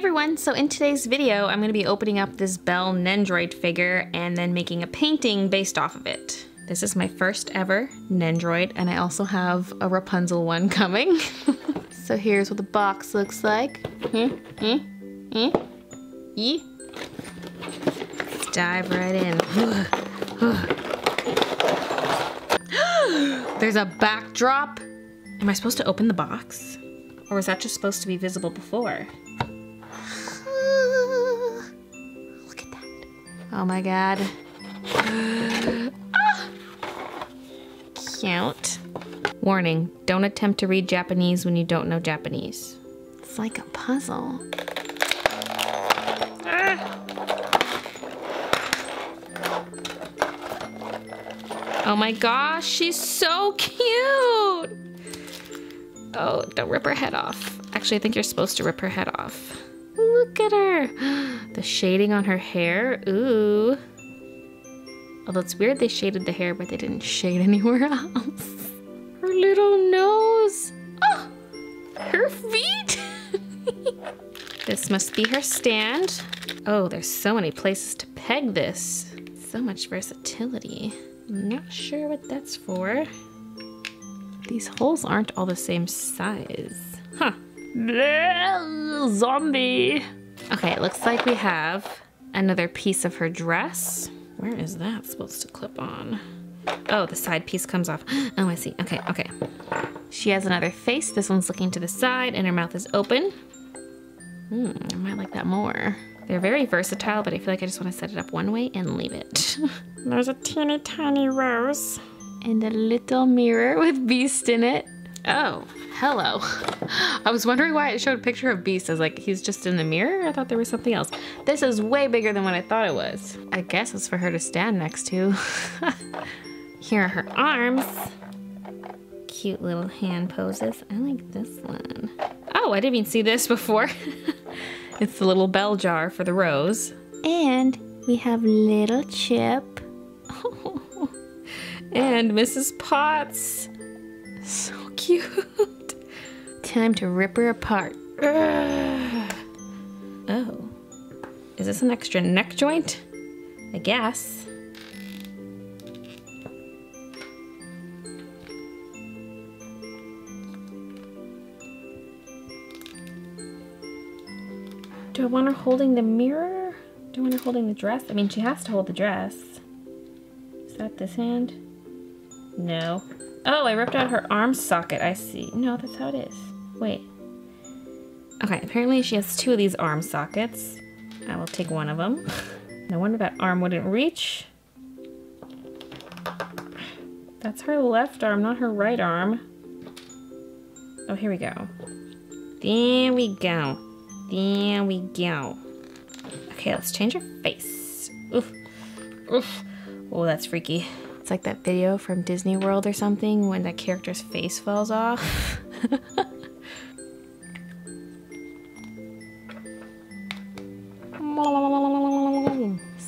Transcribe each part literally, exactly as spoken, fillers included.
everyone, so in today's video I'm going to be opening up this Belle Nendoroid figure and then making a painting based off of it. This is my first ever Nendoroid and I also have a Rapunzel one coming. So here's what the box looks like. Let's dive right in. There's a backdrop. Am I supposed to open the box? Or was that just supposed to be visible before? Look at that. Oh my god. Ah! Cute. Warning, don't attempt to read Japanese when you don't know Japanese. It's like a puzzle. Ah! Oh my gosh, she's so cute! Oh, don't rip her head off. Actually, I think you're supposed to rip her head off. Look at her. The shading on her hair, ooh. Although it's weird they shaded the hair, but they didn't shade anywhere else. Her little nose. Oh, her feet. This must be her stand. Oh, there's so many places to peg this. So much versatility. I'm not sure what that's for. These holes aren't all the same size. Huh. Bleh, zombie. Okay, it looks like we have another piece of her dress. Where is that supposed to clip on? Oh, the side piece comes off. Oh, I see. Okay, okay. She has another face. This one's looking to the side and her mouth is open. Hmm, I might like that more. They're very versatile, but I feel like I just want to set it up one way and leave it. There's a teeny tiny rose. And a little mirror with Beast in it. Oh, hello. I was wondering why it showed a picture of Beast. I was like, he's just in the mirror? I thought there was something else. This is way bigger than what I thought it was. I guess it's for her to stand next to. Here are her arms. Cute little hand poses. I like this one. Oh, I didn't even see this before. It's the little bell jar for the rose. And we have little Chip. Oh. And Mrs. Potts. So cute. Time to rip her apart. Ugh. Oh. Is this an extra neck joint? I guess. Do I want her holding the mirror? Do I want her holding the dress? I mean, she has to hold the dress. Is that this hand? No. Oh, I ripped out her arm socket. I see. No, that's how it is. Wait. Okay, apparently she has two of these arm sockets. I will take one of them. No wonder that arm wouldn't reach. That's her left arm, not her right arm. Oh, here we go. There we go. There we go. Okay, let's change her face. Oof. Oof. Oh, that's freaky. It's like that video from Disney World or something when that character's face falls off.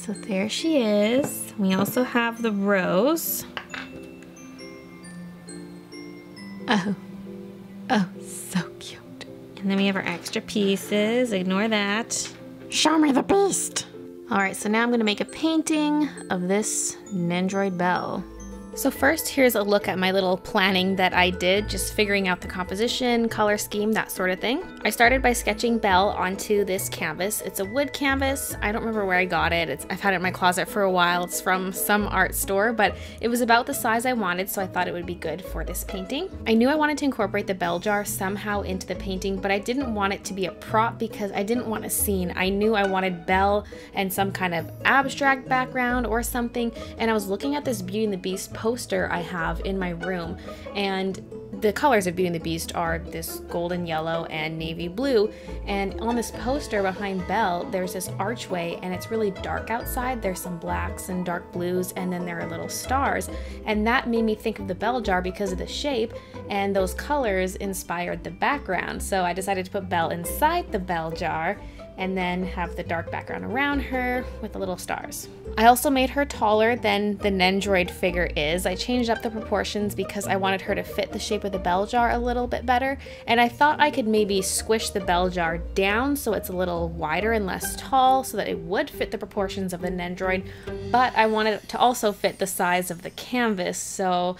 So there she is. We also have the rose. Oh. Oh, so cute. And then we have our extra pieces. Ignore that. Show me the beast. All right, so now I'm gonna make a painting of this Nendoroid Belle. So first, here's a look at my little planning that I did, just figuring out the composition, color scheme, that sort of thing. I started by sketching Belle onto this canvas. It's a wood canvas. I don't remember where I got it. It's, I've had it in my closet for a while. It's from some art store, but it was about the size I wanted, so I thought it would be good for this painting. I knew I wanted to incorporate the bell jar somehow into the painting, but I didn't want it to be a prop because I didn't want a scene. I knew I wanted Belle and some kind of abstract background or something, and I was looking at this Beauty and the Beast poster I have in my room, and the colors of Beauty and the Beast are this golden yellow and navy blue, and on this poster behind Belle there's this archway and it's really dark outside. There's some blacks and dark blues and then there are little stars, and that made me think of the bell jar because of the shape, and those colors inspired the background. So I decided to put Belle inside the bell jar and then have the dark background around her with the little stars. I also made her taller than the Nendoroid figure is. I changed up the proportions because I wanted her to fit the shape of the bell jar a little bit better, and I thought I could maybe squish the bell jar down so it's a little wider and less tall so that it would fit the proportions of the Nendoroid, but I wanted it to also fit the size of the canvas, so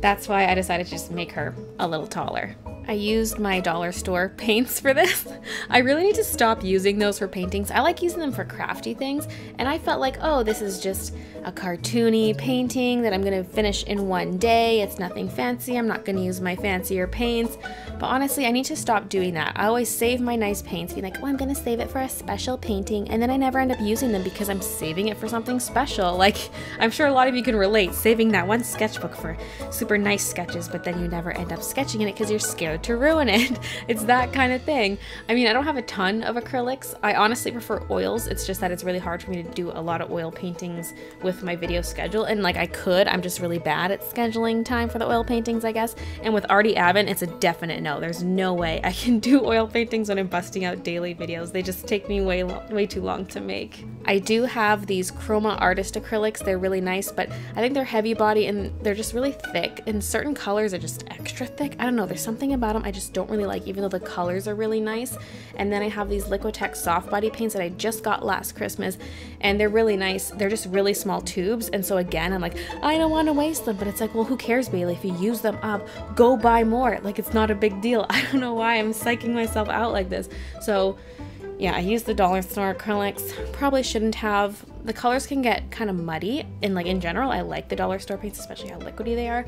that's why I decided to just make her a little taller. I used my dollar store paints for this. I really need to stop using those for paintings. I like using them for crafty things, and I felt like, oh, this is just a cartoony painting that I'm gonna finish in one day. It's nothing fancy. I'm not gonna use my fancier paints. But honestly, I need to stop doing that. I always save my nice paints, being like, oh, I'm gonna save it for a special painting, and then I never end up using them because I'm saving it for something special. Like, I'm sure a lot of you can relate, saving that one sketchbook for super nice sketches, but then you never end up sketching in it because you're scared to ruin it. It's that kind of thing. I mean, I don't have a ton of acrylics. I honestly prefer oils. It's just that it's really hard for me to do a lot of oil paintings with my video schedule, and like I could, I'm just really bad at scheduling time for the oil paintings, I guess. And with Arty Advent, it's a definite no. There's no way I can do oil paintings when I'm busting out daily videos. They just take me way way too long to make. I do have these Chroma Artist Acrylics. They're really nice, but I think they're heavy body and they're just really thick, and certain colors are just extra thick. I don't know, there's something about them I just don't really like, even though the colors are really nice. And then I have these Liquitex Soft Body Paints that I just got last Christmas, and they're really nice. They're just really small tubes, and so again, I'm like, I don't want to waste them, but it's like, well, who cares, Bailey? If you use them up, go buy more. Like, it's not a big deal. I don't know why I'm psyching myself out like this. So yeah, I use the dollar store acrylics. Probably shouldn't have. The colors can get kind of muddy, and like in general, I like the dollar store paints, especially how liquidy they are.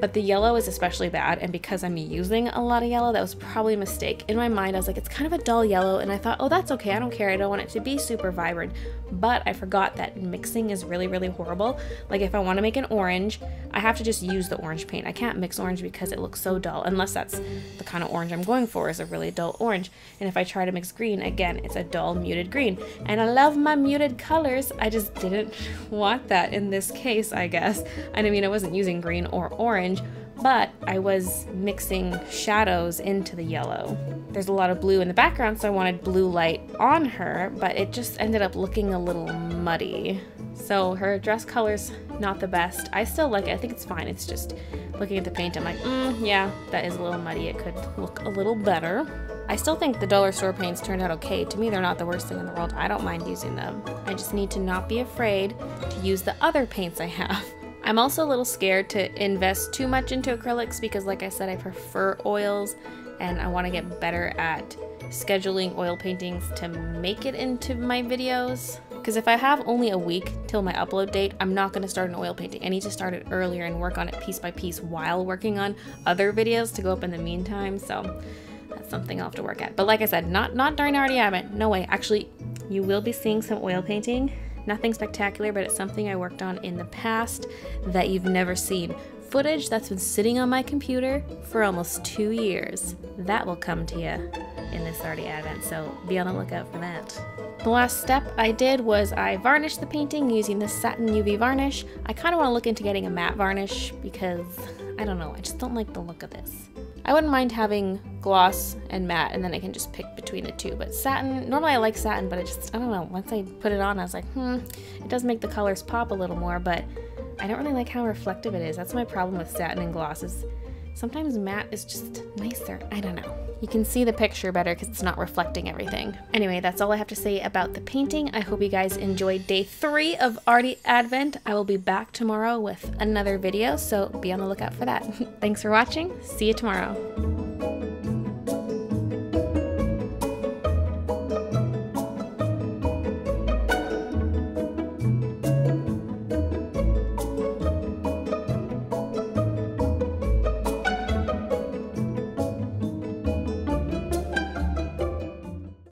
But the yellow is especially bad, and because I'm using a lot of yellow, that was probably a mistake. In my mind, I was like, it's kind of a dull yellow, and I thought, oh, that's okay, I don't care, I don't want it to be super vibrant. But I forgot that mixing is really, really horrible. Like, if I want to make an orange, I have to just use the orange paint. I can't mix orange because it looks so dull, unless that's the kind of orange I'm going for, is a really dull orange. And if I try to mix green, again, it's a dull, muted green. And I love my muted colors, I just didn't want that in this case, I guess. And I mean, I wasn't using green or orange, but I was mixing shadows into the yellow. There's a lot of blue in the background, so I wanted blue light on her, but it just ended up looking a little muddy. So her dress color's not the best. I still like it, I think it's fine. It's just looking at the paint, I'm like, mm, yeah, that is a little muddy. It could look a little better. I still think the dollar store paints turned out okay. To me, they're not the worst thing in the world. I don't mind using them. I just need to not be afraid to use the other paints I have. I'm also a little scared to invest too much into acrylics because, like I said, I prefer oils, and I want to get better at scheduling oil paintings to make it into my videos. Because if I have only a week till my upload date, I'm not going to start an oil painting. I need to start it earlier and work on it piece by piece while working on other videos to go up in the meantime. So that's something I'll have to work at. But like I said, not not during Arty Advent. No way. Actually, you will be seeing some oil painting. Nothing spectacular, but it's something I worked on in the past that you've never seen. Footage that's been sitting on my computer for almost two years. That will come to you in this Arty Advent, so be on the lookout for that. The last step I did was I varnished the painting using the satin U V varnish. I kind of want to look into getting a matte varnish because, I don't know, I just don't like the look of this. I wouldn't mind having gloss and matte, and then I can just pick between the two. But satin, normally I like satin, but I just, I don't know, once I put it on, I was like, hmm, it does make the colors pop a little more, but I don't really like how reflective it is. That's my problem with satin and gloss, is sometimes matte is just nicer. I don't know. You can see the picture better because it's not reflecting everything. Anyway, that's all I have to say about the painting. I hope you guys enjoyed day three of Arty Advent. I will be back tomorrow with another video, so be on the lookout for that. Thanks for watching. See you tomorrow.